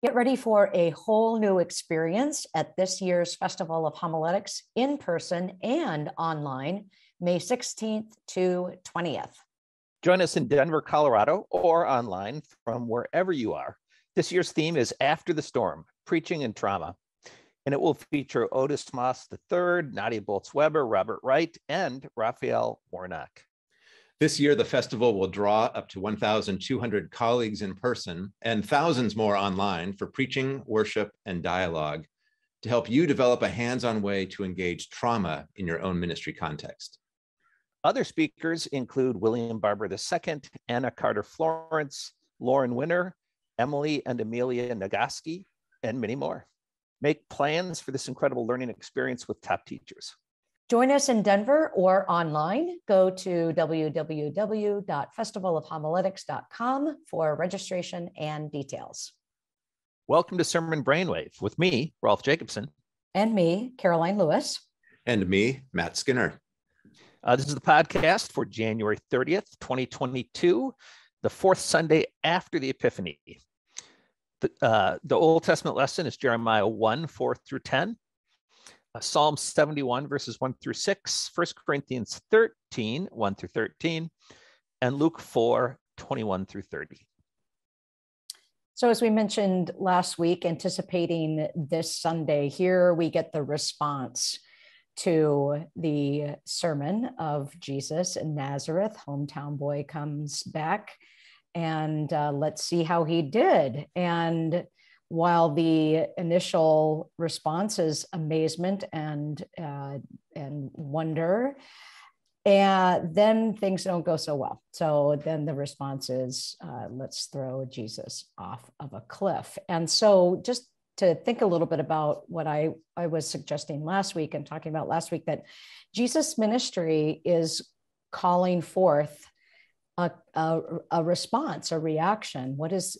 Get ready for a whole new experience at this year's Festival of Homiletics in person and online, May 16th to 20th. Join us in Denver, Colorado, or online from wherever you are. This year's theme is After the Storm, Preaching and Trauma. And it will feature Otis Moss III, Nadia Boltz-Weber, Robert Wright, and Raphael Warnock. This year, the festival will draw up to 1,200 colleagues in person and thousands more online for preaching, worship, and dialogue to help you develop a hands-on way to engage trauma in your own ministry context. Other speakers include William Barber II, Anna Carter Florence, Lauren Winner, Emily and Amelia Nagoski, and many more. Make plans for this incredible learning experience with top teachers. Join us in Denver or online. Go to www.festivalofhomiletics.com for registration and details. Welcome to Sermon Brainwave with me, Rolf Jacobson. And me, Caroline Lewis. And me, Matt Skinner. This is the podcast for January 30th, 2022, the fourth Sunday after the Epiphany. The Old Testament lesson is Jeremiah 1, 4 through 10. Psalm 71, verses 1 through 6, 1 Corinthians 13, 1 through 13, and Luke 4, 21 through 30. So as we mentioned last week, anticipating this Sunday, here we get the response to the sermon of Jesus in Nazareth. Hometown boy comes back, and let's see how he did. And while the initial response is amazement and wonder, and then things don't go so well. So then the response is, let's throw Jesus off of a cliff. And so just to think a little bit about what I was suggesting last week and talking about last week, that Jesus' ministry is calling forth a response, a reaction. What is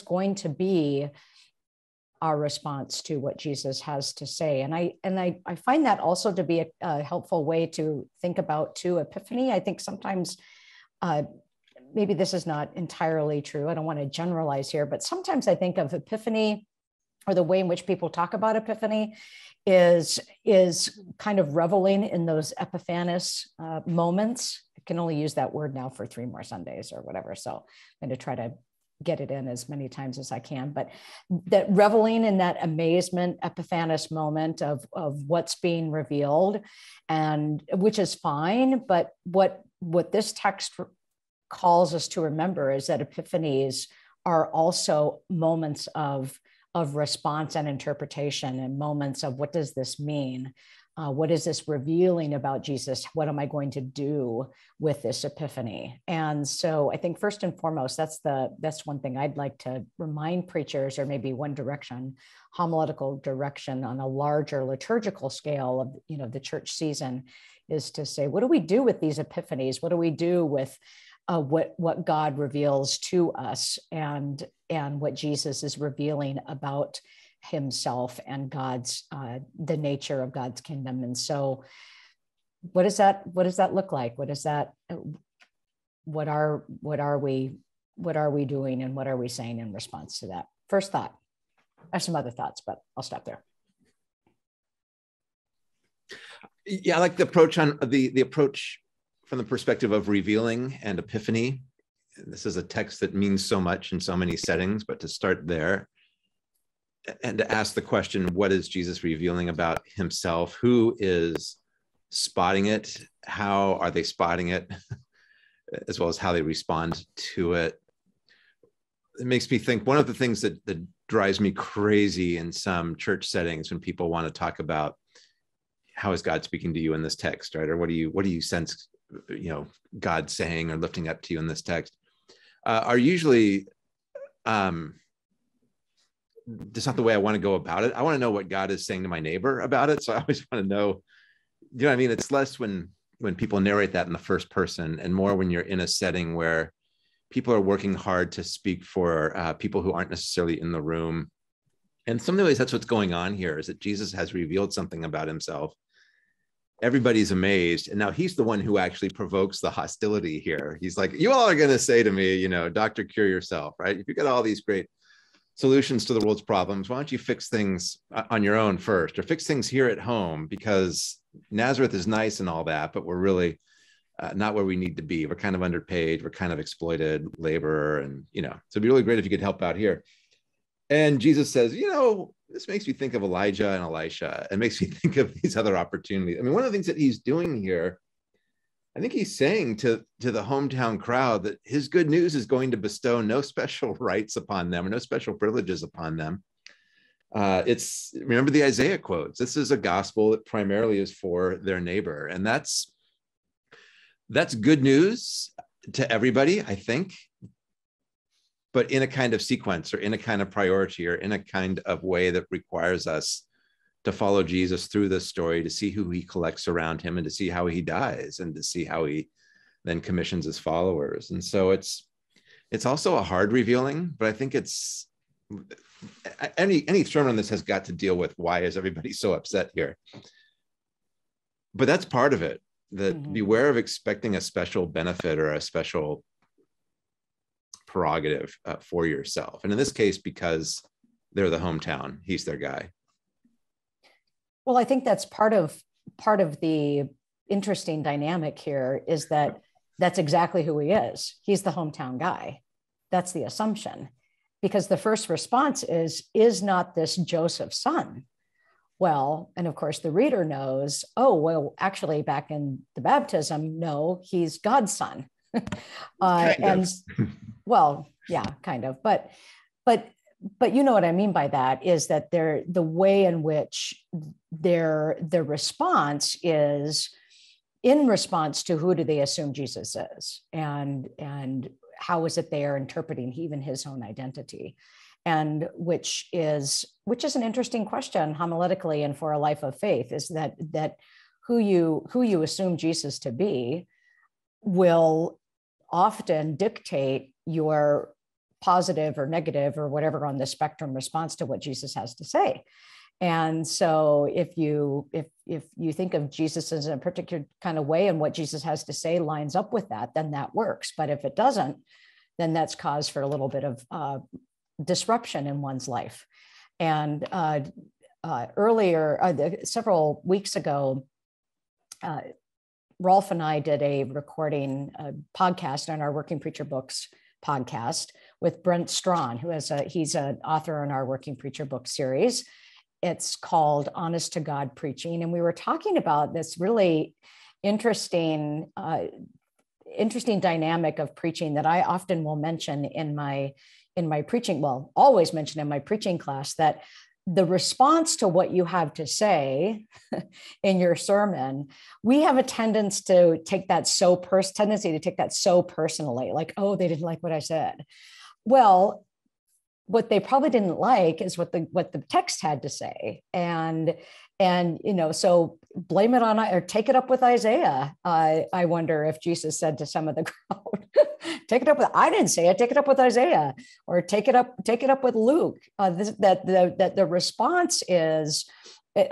going to be our response to what Jesus has to say? And I find that also to be a helpful way to think about too Epiphany. I think sometimes, maybe this is not entirely true, I don't want to generalize here, but sometimes I think of Epiphany, or the way in which people talk about Epiphany, is kind of reveling in those Epiphanous moments. I can only use that word now for 3 more Sundays or whatever, so I'm going to try to get it in as many times as I can. But that reveling in that amazement, Epiphanous moment of what's being revealed, and which is fine. But what this text calls us to remember is that Epiphanies are also moments of response and interpretation, and moments of what does this mean? What is this revealing about Jesus? What am I going to do with this epiphany? And so I think first and foremost, that's one thing I'd like to remind preachers, or maybe one direction, homiletical direction on a larger liturgical scale of, you know, the church season, is to say, what do we do with these epiphanies? What do we do with what God reveals to us, and what Jesus is revealing about himself and God's, the nature of God's kingdom? And so what does that look like? What is that, what are we doing, and what are we saying in response to that? First thought. I have some other thoughts, but I'll stop there. Yeah. I like the approach on the approach from the perspective of revealing and epiphany. This is a text that means so much in so many settings, but to start there, and to ask the question, what is Jesus revealing about himself? Who is spotting it? How are they spotting it? As well as how they respond to it. It makes me think, one of the things that drives me crazy in some church settings when people want to talk about how is God speaking to you in this text, right? Or what do you sense, you know, God saying or lifting up to you in this text, are usually... that's not the way I want to go about it. I want to know what God is saying to my neighbor about it. So I always want to know, you know what I mean? It's less when people narrate that in the first person, and more when you're in a setting where people are working hard to speak for people who aren't necessarily in the room. And in some ways, that's what's going on here, is that Jesus has revealed something about himself. Everybody's amazed. And now he's the one who actually provokes the hostility here. He's like, you all are going to say to me, you know, Dr. Cure Yourself, right? If you got all these great solutions to the world's problems. Why don't you fix things on your own first, or fix things here at home? Because Nazareth is nice and all that, but we're really not where we need to be. We're kind of underpaid. We're kind of exploited labor. And, you know, so it'd be really great if you could help out here. And Jesus says, you know, this makes me think of Elijah and Elisha. It makes me think of these other opportunities. I mean, one of the things that he's doing here, I think he's saying to the hometown crowd that his good news is going to bestow no special rights upon them, or no special privileges upon them. It's, remember the Isaiah quotes, this is a gospel that primarily is for their neighbor. And that's good news to everybody, I think, but in a kind of sequence, or in a kind of priority, or in a kind of way that requires us to follow Jesus through this story, to see who he collects around him, and to see how he dies, and to see how he then commissions his followers. And so it's also a hard revealing, but I think it's, any sermon on this has got to deal with why is everybody so upset here. But that's part of it, that beware of expecting a special benefit or a special prerogative for yourself. And in this case, because they're the hometown, he's their guy. Well, I think that's part of the interesting dynamic here, is that that's exactly who he is. He's the hometown guy. That's the assumption, because the first response is not this Joseph's son? Well, and of course the reader knows, oh, well, actually back in the baptism, no, he's God's son. Well, yeah, kind of, but you know what I mean by that is that the way in which their response is in response to who do they assume Jesus is, and how is it they are interpreting even his own identity, and which is an interesting question homiletically and for a life of faith, is that who you assume Jesus to be will often dictate your positive or negative or whatever on the spectrum response to what Jesus has to say. And so if you think of Jesus as a particular kind of way, and what Jesus has to say lines up with that, then that works. But if it doesn't, then that's cause for a little bit of disruption in one's life. And several weeks ago, Rolf and I did a recording podcast on our Working Preacher Books podcast with Brent Strawn, who he's an author in our Working Preacher Book series. It's called Honest to God Preaching. And we were talking about this really interesting dynamic of preaching that I often will mention in my preaching, well, always mention in my preaching class, that the response to what you have to say in your sermon, we have a tendency to take that so personally, like, oh, they didn't like what I said. Well, what they probably didn't like is what the text had to say, and you know, so blame it on, or take it up with Isaiah. I wonder if Jesus said to some of the crowd, take it up with, I didn't say it, take it up with Isaiah, or take it up with Luke. The response is,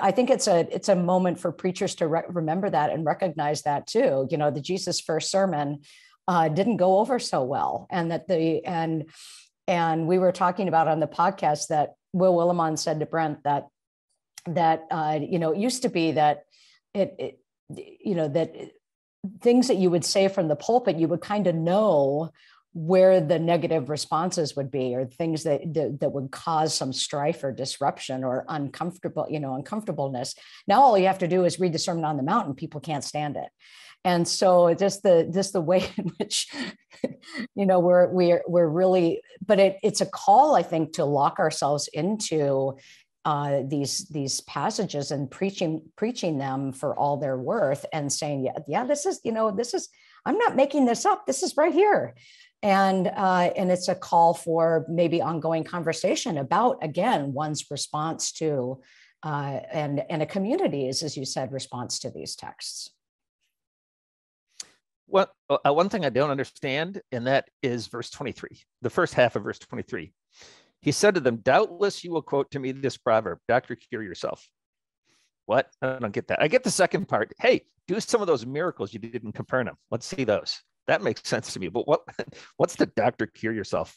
I think it's a moment for preachers to remember that and recognize that too. You know, the Jesus first sermon didn't go over so well, and we were talking about on the podcast that Will Willimon said to Brent that you know, it used to be that that things that you would say from the pulpit, you would kind of know where the negative responses would be, or things that would cause some strife or disruption or uncomfortableness. Now all you have to do is read the Sermon on the Mount, and people can't stand it. And so just the way in which, you know, we're really, but it's a call, I think, to lock ourselves into these passages and preaching them for all their worth, and saying, yeah, this is, I'm not making this up. This is right here. And it's a call for maybe ongoing conversation about, again, one's response to, and a community's, as you said, response to these texts. Well, one thing I don't understand, and that is verse 23, the first half of verse 23. He said to them, doubtless you will quote to me this proverb, doctor, cure yourself. What? I don't get that. I get the second part. Hey, do some of those miracles you did in Capernaum. Let's see those. That makes sense to me. But what's the doctor, cure yourself?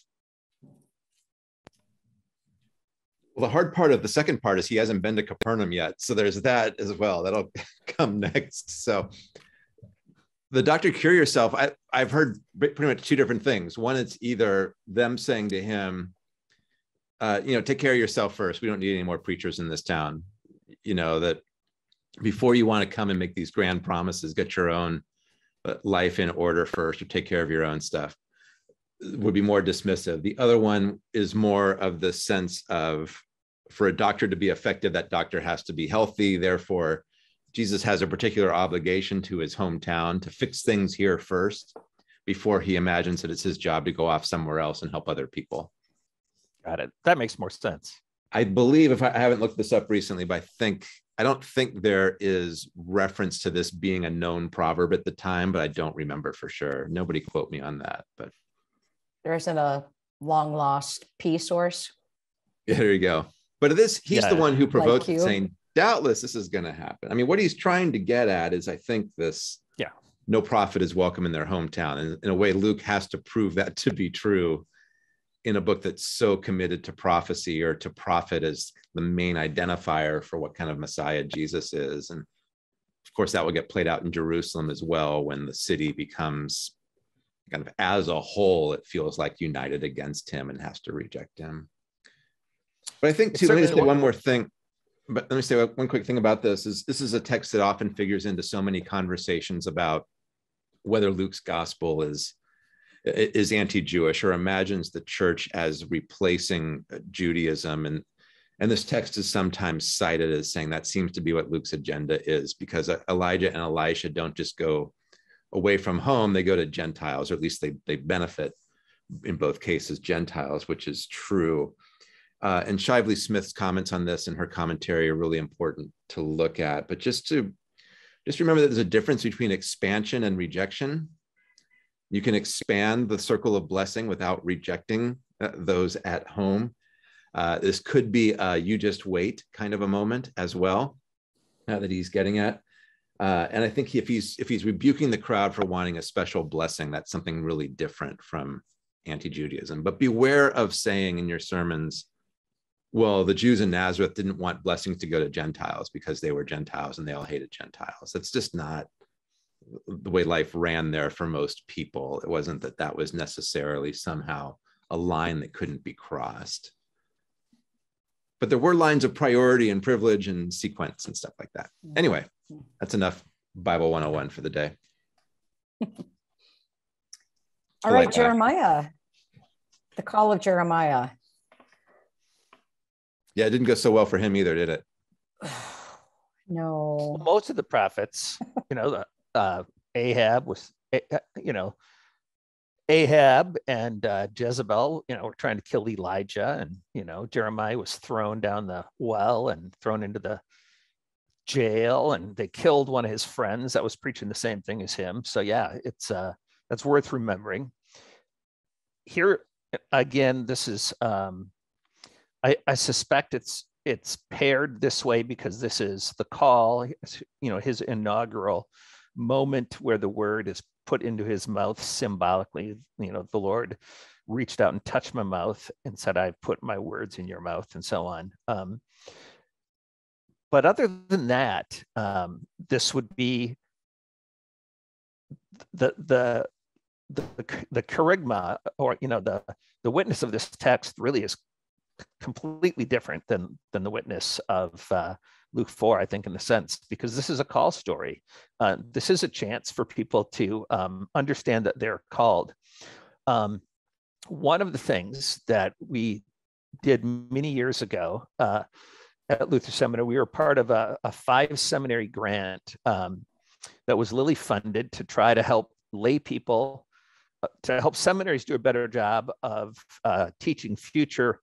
Well, the hard part of the second part is he hasn't been to Capernaum yet. So there's that as well. That'll come next. So the Dr. Cure Yourself, I've heard pretty much two different things. One, it's either them saying to him, you know, take care of yourself first. We don't need any more preachers in this town. You know, that before you want to come and make these grand promises, get your own life in order first, or take care of your own stuff. Would be more dismissive. The other one is more of the sense of, for a doctor to be effective, that doctor has to be healthy. Therefore, Jesus has a particular obligation to his hometown to fix things here first before he imagines that it's his job to go off somewhere else and help other people. Got it. That makes more sense. I believe, if I haven't looked this up recently, but I don't think there is reference to this being a known proverb at the time, but I don't remember for sure. Nobody quote me on that, but there isn't a long lost P source. Yeah, there you go. But it is, he's the one who provoked it, saying, doubtless this is going to happen. I mean, what he's trying to get at is, I think, this no prophet is welcome in their hometown. And in a way, Luke has to prove that to be true in a book that's so committed to prophecy, or to prophet as the main identifier for what kind of Messiah Jesus is. And of course, that will get played out in Jerusalem as well, when the city becomes kind of, as a whole, it feels like united against him and has to reject him. But I think too, let me just say one more thing. But let me say one quick thing about this is, this is a text that often figures into so many conversations about whether Luke's gospel is anti-Jewish, or imagines the church as replacing Judaism. And this text is sometimes cited as saying that seems to be what Luke's agenda is, because Elijah and Elisha don't just go away from home, they go to Gentiles, or at least they benefit in both cases Gentiles, which is true. And Shively Smith's comments on this in her commentary are really important to look at, but just remember that there's a difference between expansion and rejection. You can expand the circle of blessing without rejecting those at home. This could be a you just wait kind of a moment as well, that he's getting at. And I think if he's rebuking the crowd for wanting a special blessing, that's something really different from anti-Judaism. But beware of saying in your sermons, well, the Jews in Nazareth didn't want blessings to go to Gentiles because they were Gentiles and they all hated Gentiles. That's just not the way life ran there for most people. It wasn't that that was necessarily somehow a line that couldn't be crossed. But there were lines of priority and privilege and sequence and stuff like that. Anyway, that's enough Bible 101 for the day. All right, Jeremiah, the call of Jeremiah. Yeah, it didn't go so well for him either, did it? No. Well, most of the prophets, you know, Ahab was, you know, Ahab and Jezebel, you know, were trying to kill Elijah, and, you know, Jeremiah was thrown down the well and thrown into the jail, and they killed one of his friends that was preaching the same thing as him. So yeah, it's that's worth remembering. Here again, this is I suspect it's paired this way because this is the call, you know, his inaugural moment where the word is put into his mouth symbolically. You know, the Lord reached out and touched my mouth and said, I've put my words in your mouth, and so on. But other than that, this would be the kerygma, or, you know, the witness of this text really is completely different than the witness of Luke 4, I think, in the sense, because this is a call story. This is a chance for people to understand that they're called. One of the things that we did many years ago at Luther Seminary, we were part of a 5-seminary grant that was Lilly funded to try to help lay people, to help seminaries do a better job of teaching future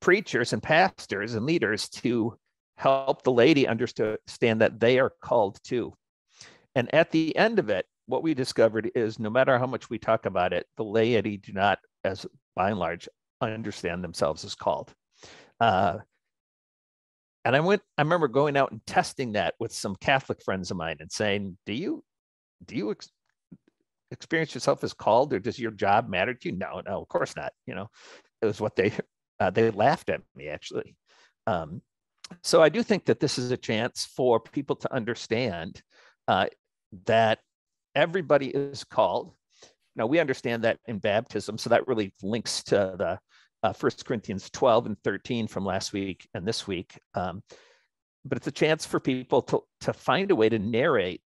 preachers and pastors and leaders to help the lady understand that they are called too. And at the end of it, what we discovered is no matter how much we talk about it, the laity do not, as by and large, understand themselves as called. And I remember going out and testing that with some Catholic friends of mine and saying, do you experience yourself as called, or does your job matter to you? No, of course not. You know, it was what they laughed at me, actually. So I do think that this is a chance for people to understand that everybody is called. Now, we understand that in baptism, so that really links to the 1 Corinthians 12 and 13 from last week and this week. But it's a chance for people to find a way to narrate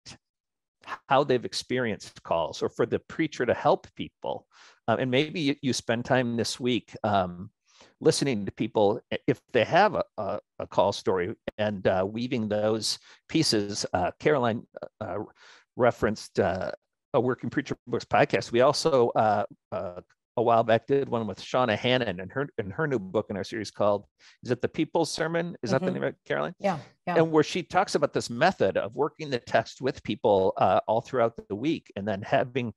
how they've experienced calls, or for the preacher to help people. And maybe you spend time this week listening to people, if they have a call story, and weaving those pieces. Caroline referenced a Working Preacher Books podcast. We also, a while back, did one with Shauna Hannon and her new book in our series called, is it The People's Sermon? Is that the name of it, Caroline? Yeah. And where she talks about this method of working the text with people all throughout the week, and then having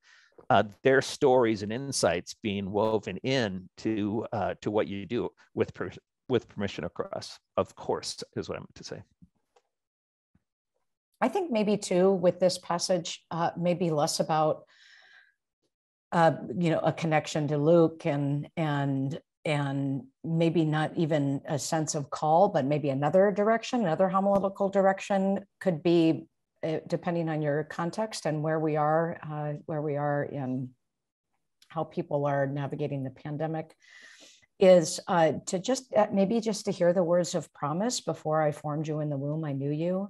their stories and insights being woven in to what you do, with permission, of course, is what I meant to say. I think maybe too, with this passage, maybe less about a connection to Luke, and maybe not even a sense of call, but maybe another direction, another homiletical direction could be, depending on your context and where we are in how people are navigating the pandemic, is to just maybe just to hear the words of promise: before I formed you in the womb, I knew you,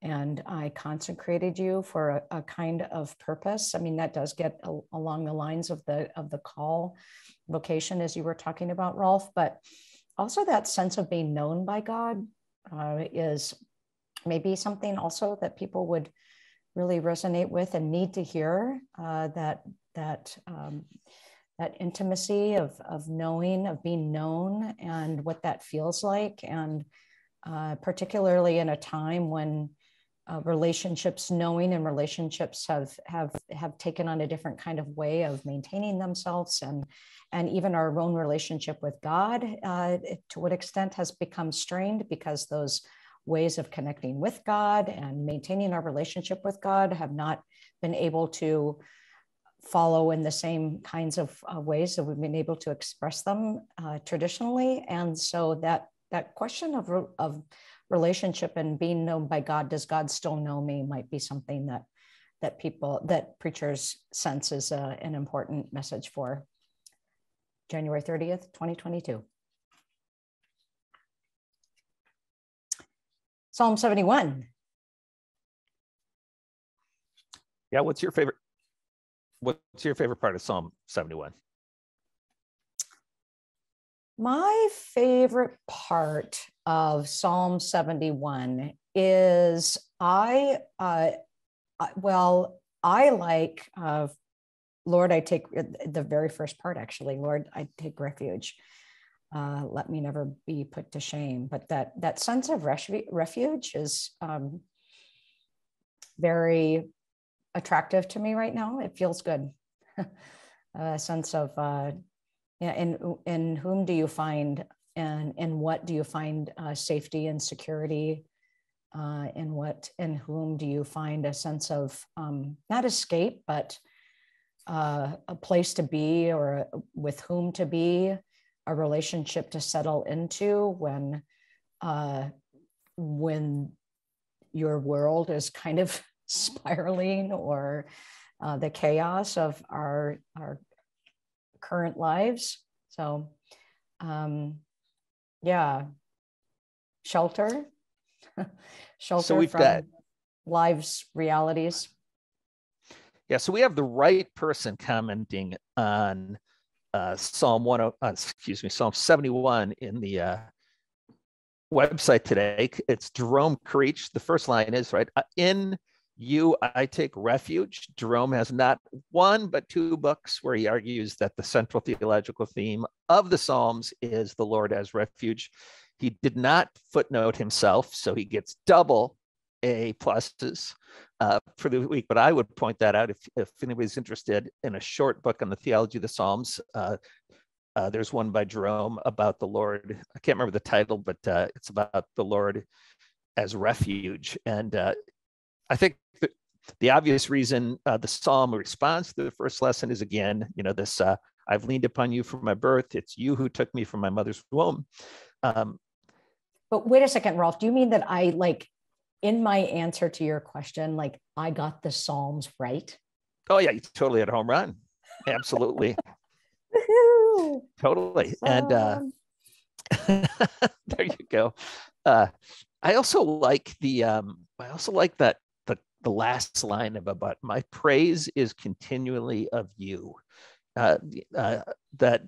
and I consecrated you for a kind of purpose. I mean, that does get along the lines of the call, vocation, as you were talking about, Rolf, but also that sense of being known by God is maybe something also that people would really resonate with and need to hear, that intimacy of knowing, of being known, and what that feels like. And particularly in a time when relationships have taken on a different kind of way of maintaining themselves, and even our own relationship with God, to what extent has become strained, because those ways of connecting with God and maintaining our relationship with God have not been able to follow in the same kinds of ways that we've been able to express them traditionally. And so that question of relationship and being known by God, does God still know me, might be something that preachers sense is an important message for January 30th, 2022. Psalm 71. Yeah, what's your favorite part of Psalm 71? My favorite part of Psalm 71 is I like, Lord, I take the very first part, actually. Lord, I take refuge. Let me never be put to shame. But that sense of refuge is very attractive to me right now. It feels good. A sense of... Yeah, in whom do you find, and in what do you find safety and security? In whom do you find a sense of not escape, but a place to be, or with whom to be, a relationship to settle into when your world is kind of spiraling, or the chaos of our current lives. So yeah, shelter so we've from got life's realities. Yeah, so we have the right person commenting on Psalm 71 in the website today. It's Jerome Creech. The first line is, right, in you I take refuge. Jerome has not one but two books where he argues that the central theological theme of the Psalms is the Lord as refuge. He did not footnote himself, so he gets double A pluses for the week. But I would point that out if anybody's interested in a short book on the theology of the Psalms. There's one by Jerome about the Lord. I can't remember the title, but it's about the Lord as refuge. And I think the obvious reason the psalm responds to the first lesson is, again, this, I've leaned upon you from my birth. It's you who took me from my mother's womb. But wait a second, Rolf, do you mean that I, like, in my answer to your question, like, I got the Psalms right? Oh yeah, you totally had a home run. Absolutely. Woohoo! Totally. And there you go. I also like the I also like the last line of about my praise is continually of you. That the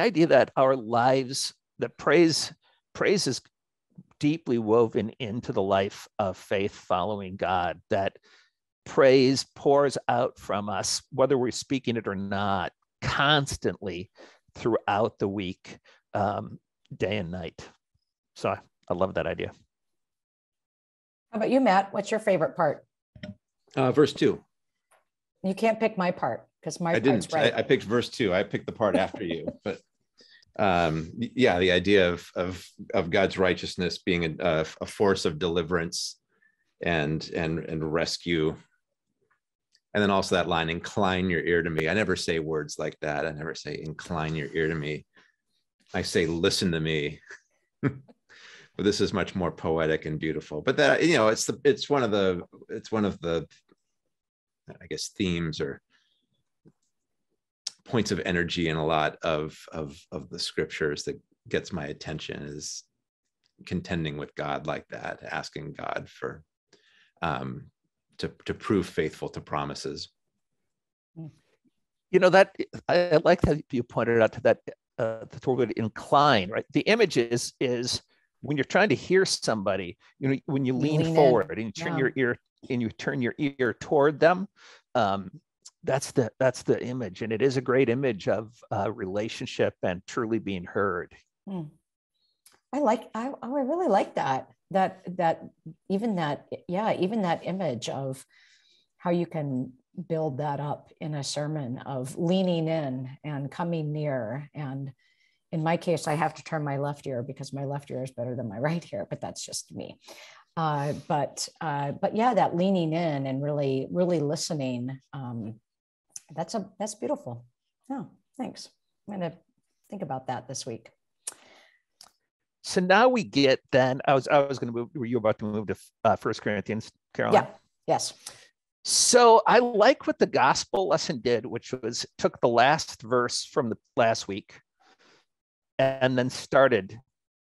idea that our lives, that praise is deeply woven into the life of faith following God, that praise pours out from us, whether we're speaking it or not, constantly throughout the week, day and night. So I love that idea. How about you, Matt? What's your favorite part? Verse 2. You can't pick my part because my part's right. I picked verse 2. I picked the part after you, but yeah, the idea of God's righteousness being a force of deliverance and rescue. And then also that line, incline your ear to me. I never say words like that. I never say incline your ear to me. I say, listen to me. But this is much more poetic and beautiful. But that, you know, it's one of the, I guess, themes or points of energy in a lot of the scriptures that gets my attention, is contending with God like that, asking God for to prove faithful to promises. You know, that I like that you pointed out to that the word incline, right? The image is when you're trying to hear somebody, you know, when you lean forward in, and you turn your ear toward them. That's the image, and it is a great image of relationship and truly being heard. I really like that image of how you can build that up in a sermon, of leaning in and coming near. And in my case, I have to turn my left ear because my left ear is better than my right ear, but that's just me. But yeah, that leaning in and really listening. That's beautiful. Oh, thanks. I'm going to think about that this week. So now we get then, I was going to move, were you about to move to 1 Corinthians, Caroline? Yeah, yes. So I like what the gospel lesson did, which was took the last verse from the last week and then started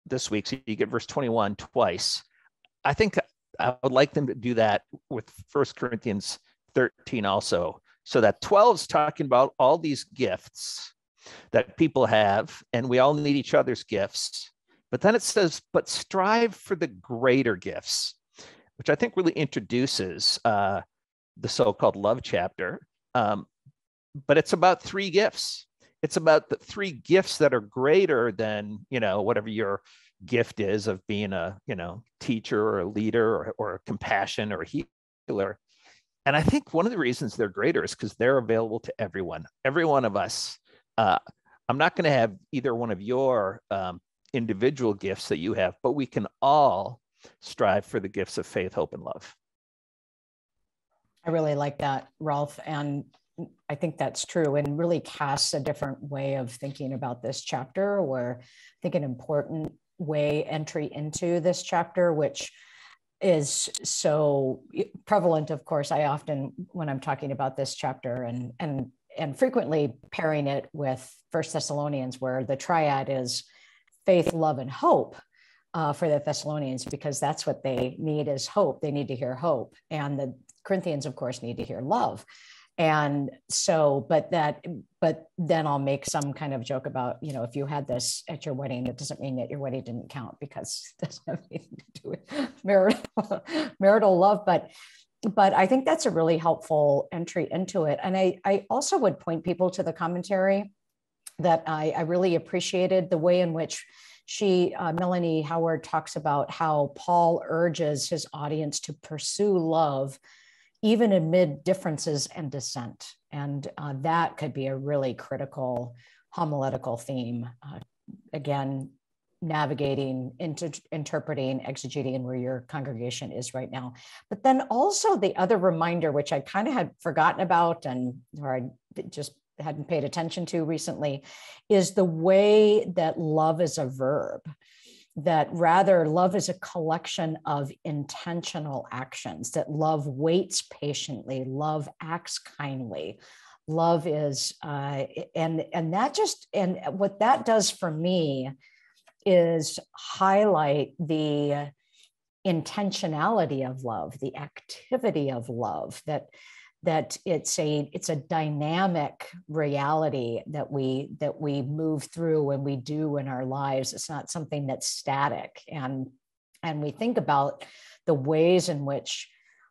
this week. So you get verse 21 twice. I think I would like them to do that with 1 Corinthians 13 also. So that 12 is talking about all these gifts that people have, and we all need each other's gifts. But then it says, but strive for the greater gifts, which I think really introduces the so-called love chapter. But it's about 3 gifts. It's about the 3 gifts that are greater than, you know, whatever your gift is of being a, you know, teacher or a leader or compassion or a healer. And I think one of the reasons they're greater is because they're available to everyone, every one of us. I'm not going to have either one of your individual gifts that you have, but we can all strive for the gifts of faith, hope, and love. I really like that, Rolf. And I think that's true, and really casts a different way of thinking about this chapter, or I think an important way entry into this chapter, which is so prevalent. Of course, I often, when I'm talking about this chapter and frequently pairing it with 1 Thessalonians, where the triad is faith, love, and hope for the Thessalonians, because that's what they need is hope. They need to hear hope. And the Corinthians, of course, need to hear love. And so, but then I'll make some kind of joke about, you know, if you had this at your wedding, it doesn't mean that your wedding didn't count, because it doesn't have anything to do with marital love. But I think that's a really helpful entry into it. And I also would point people to the commentary that I really appreciated, the way in which she, Melanie Howard, talks about how Paul urges his audience to pursue love, even amid differences and dissent. And that could be a really critical homiletical theme. Again, navigating, interpreting, exegeting where your congregation is right now. But then also the other reminder, which I kind of had forgotten about or I just hadn't paid attention to recently, is the way that love is a verb. that rather love is a collection of intentional actions, that love waits patiently, love acts kindly. Love is, and that just, and what that does for me is highlight the intentionality of love, the activity of love, that it's a dynamic reality that we move through and we do in our lives. It's not something that's static. And we think about the ways in which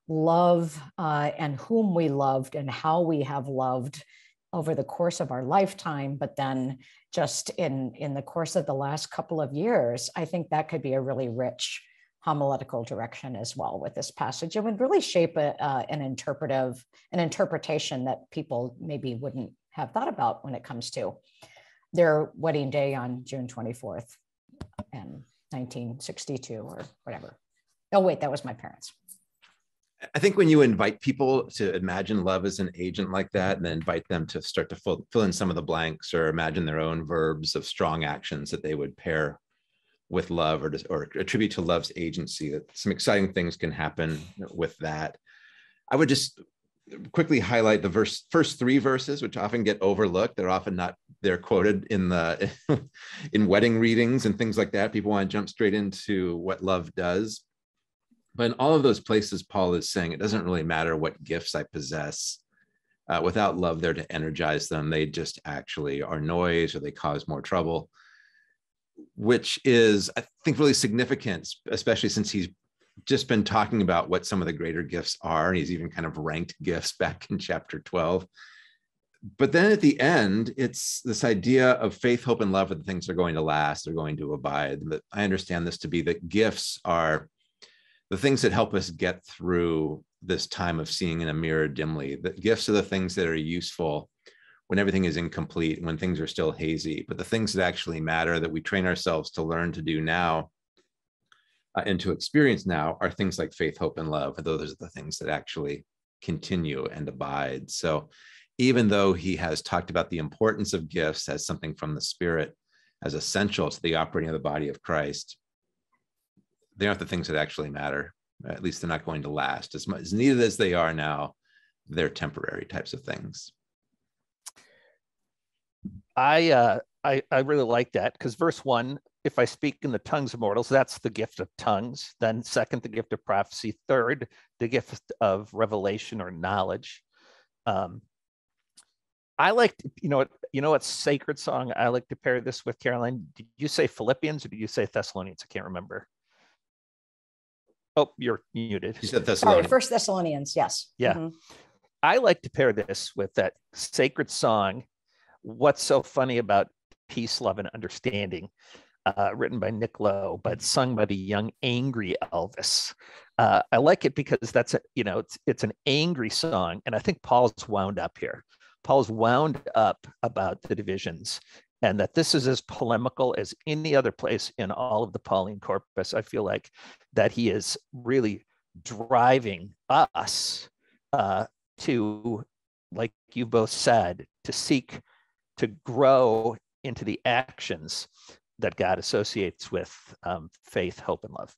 love and whom we loved and how we have loved over the course of our lifetime, but then just in the course of the last couple of years, I think that could be a really rich homiletical direction as well with this passage. It would really shape an interpretation that people maybe wouldn't have thought about when it comes to their wedding day on June 24th and 1962 or whatever. Oh, wait, that was my parents. I think when you invite people to imagine love as an agent like that, and then invite them to start to fill in some of the blanks or imagine their own verbs of strong actions that they would pair with love or attribute to love's agency, that some exciting things can happen with that. I would just quickly highlight the first three verses, which often get overlooked. They're often not, they're quoted in wedding readings and things like that. People want to jump straight into what love does. But in all of those places, Paul is saying, it doesn't really matter what gifts I possess. Without love there to energize them, they just actually are noise or they cause more trouble, which is, I think, really significant, especially since he's just been talking about what some of the greater gifts are. And he's even kind of ranked gifts back in chapter 12. But then at the end, it's this idea of faith, hope, and love are the things that are going to last, they're going to abide. But I understand this to be that gifts are the things that help us get through this time of seeing in a mirror dimly. The gifts are the things that are useful when everything is incomplete, when things are still hazy, but the things that actually matter that we train ourselves to learn to do now and to experience now are things like faith, hope, and love. Those are the things that actually continue and abide. So even though he has talked about the importance of gifts as something from the Spirit, as essential to the operating of the body of Christ, they aren't the things that actually matter. At least they're not going to last as much as needed as they are now. They're temporary types of things. I really like that, because verse 1, if I speak in the tongues of mortals, that's the gift of tongues. Then second, the gift of prophecy. Third, the gift of revelation or knowledge. I like, you know what sacred song I like to pair this with, Caroline? Did you say Philippians or did you say Thessalonians? I can't remember. Oh, you're muted. You said Thessalonians. Sorry, First Thessalonians, yes. Yeah. Mm-hmm. I like to pair this with that sacred song, What's So Funny About Peace, Love, and Understanding, written by Nick Lowe, but sung by the young, angry Elvis. I like it because that's, it's an angry song. And I think Paul's wound up here. Paul's wound up about the divisions, and that this is as polemical as any other place in all of the Pauline corpus. I feel like that he is really driving us to, like you both said, to seek to grow into the actions that God associates with faith, hope, and love.